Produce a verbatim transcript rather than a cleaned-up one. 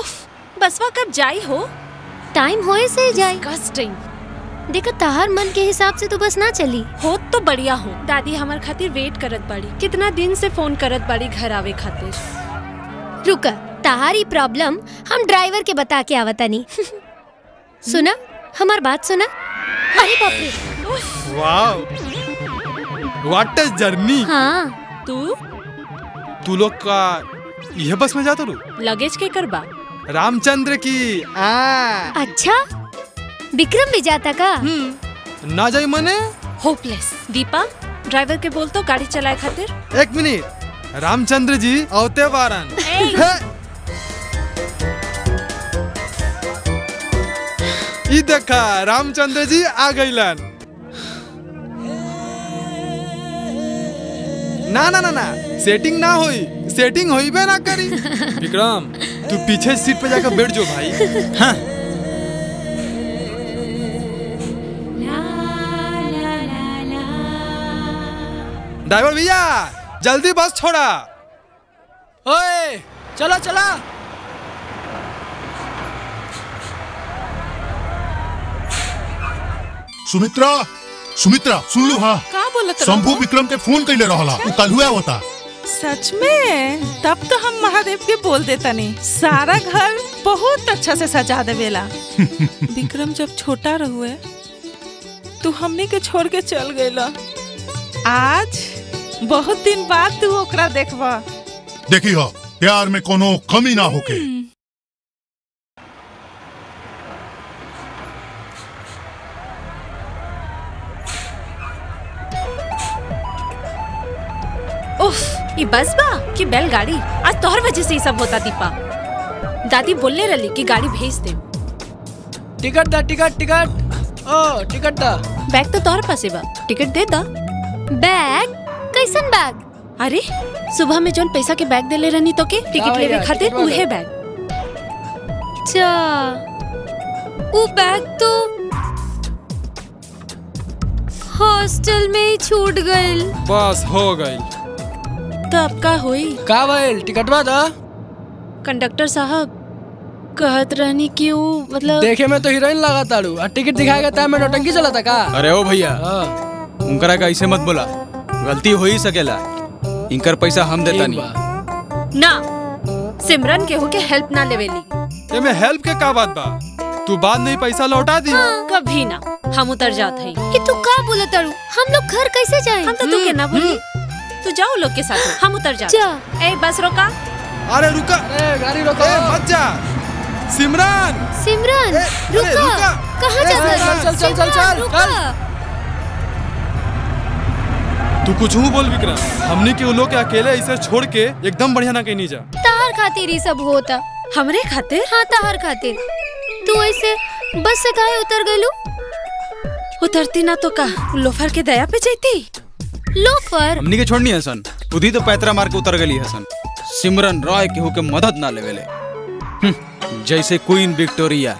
उफ, बसवा कब जाई हो? टाइम होए से जाई। डिस्गस्टिंग। देखा तहार मन के हिसाब से तो बस ना चली हो तो बढ़िया हो। दादी हमार खातिर वेट करत बाड़ी, कितना दिन से फोन करत बाड़ी घर आवे खातिर। रुका, तहारी प्रॉब्लम हम ड्राइवर के बता के आवतानी। सुना हमार बात सुना। अरे बापरे, वाव, व्हाट अ जर्नी। हाँ, तू तू लोग का यह बस में जाता रू लगेज के करबा रामचंद्र की। आ अच्छा, विक्रम भी जाता का? ना जाई मने होपलेस। दीपा ड्राइवर के बोल तो गाड़ी चलाए खातिर। एक मिनट, रामचंद्र जी औते बारन। ई देखा रामचंद्र जी आ गईलन। ना ना ना ना, सेटिंग ना होई, सेटिंग होई बे ना करी। विक्रम तू पीछे सीट पे जाकर बैठ जो भाई। हाँ। ड्राइवर भैया जल्दी बस छोड़ा। ओए चला चला। सुमित्रा सुमित्रा सुन लो। हाँ, शंभू विक्रम के फोन कैले रहला, उ कल हुआ होता। सच में? तब तो हम महादेव के बोल देता नहीं, सारा घर बहुत अच्छा से सजा देवेला। विक्रम जब छोटा रहुए तू हमने के छोड़ के चल गयला। आज बहुत दिन बाद तू ओकरा देखवा। देखी हो प्यार में कोनो कमी ना होके। उफ, ये बस बा कि बैलगाड़ी? आज तोहर वजह से ही सब होता। दीपा दादी बोलने रही कि गाड़ी भेज दे। टिकट दा टिकट टिकट। ओ टिकट दा। बैग तो तोहर पास बा, टिकट दे दा। बैग? कैसन बैग? अरे सुबह में जौन पैसा के बैग दे ले रहनी तो के टिकट लेवे खातिर उहे बैग। अच्छा वो बैग तो हॉस्टल में ही छूट गइल। बस हो गइल। तब का हुई का भाई टिकटवा दा। कंडक्टर साहब कहत रहनी कि वो मतलब देखे में तो हीरोइन लगा तारू और टिकट दिखाएगा तब में नौटंकी चला था का। अरे ओ भैया उनकरा का ऐसे मत बोला, गलती हो ही सकेला। इनकर पैसा हम देता नहीं ना। सिमरन के हो के हेल्प ना लेवेली। ये में हेल्प के का बात बा? तू बाद नहीं पैसा लौटा दी। हाँ। कभी ना हम उतर जात हई। कि तू का बोला तारू? हम लोग घर कैसे जाए? हम तो तू के ना बोली, तू जाओ लोग के साथ, हम उतर जा। ए बस रोका। अरे रुका। ए गाड़ी रोका। ए मत जा। सिमरन सिमरन रुका। कहाँ जा रहा है? चल चल चल चल चल। तू कुछ हूँ बोल विक्रम, हमने के उलो के अकेले ऐसे छोड़ के एकदम बढ़िया ना कहीं जा। ताहर खातिर ही सब होता। हमरे खातिर? हाँ ताहर खातिर। तू ऐसे बस से काहे उतर गयलू? उतरती ना तो का लोफर के दया पे जाती। लोफर हमनी के छोड़नी है सन, उधी तो पैतरा मार के उतर गई है सन। सिमरन रॉय के होके मदद ना लेवेले, जैसे क्वीन विक्टोरिया।